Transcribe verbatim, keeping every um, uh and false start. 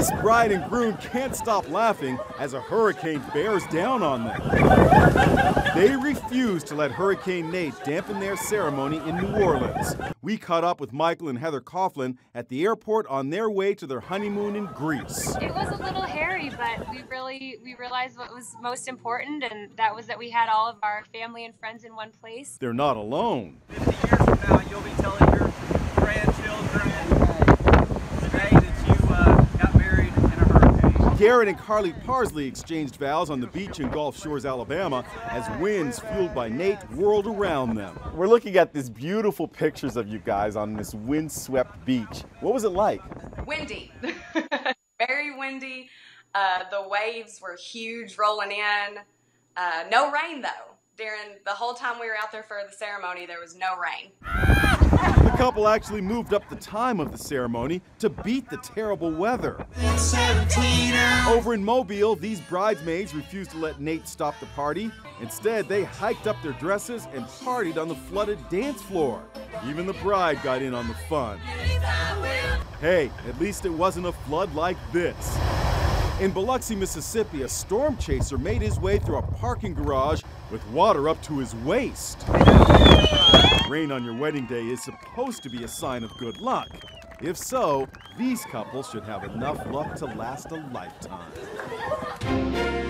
This bride and groom can't stop laughing as a hurricane bears down on them. They refuse to let Hurricane Nate dampen their ceremony in New Orleans. We caught up with Michael and Heather Coughlin at the airport on their way to their honeymoon in Greece. It was a little hairy, but we really we realized what was most important, and that was that we had all of our family and friends in one place. They're not alone. fifty years from now, you'll be telling your grandchildren today that you uh, got married in a hurricane. Garrett and Carly Parsley exchanged vows on the beach in Gulf Shores, Alabama, as winds fueled by Nate whirled around them. We're looking at these beautiful pictures of you guys on this windswept beach. What was it like? Windy. Very windy. Uh, the waves were huge rolling in. Uh, no rain, though. During the whole time we were out there for the ceremony, there was no rain. The couple actually moved up the time of the ceremony to beat the terrible weather. Over in Mobile, these bridesmaids refused to let Nate stop the party. Instead, they hiked up their dresses and partied on the flooded dance floor. Even the bride got in on the fun. Hey, at least it wasn't a flood like this. In Biloxi, Mississippi, a storm chaser made his way through a parking garage with water up to his waist. Rain on your wedding day is supposed to be a sign of good luck. If so, these couples should have enough luck to last a lifetime.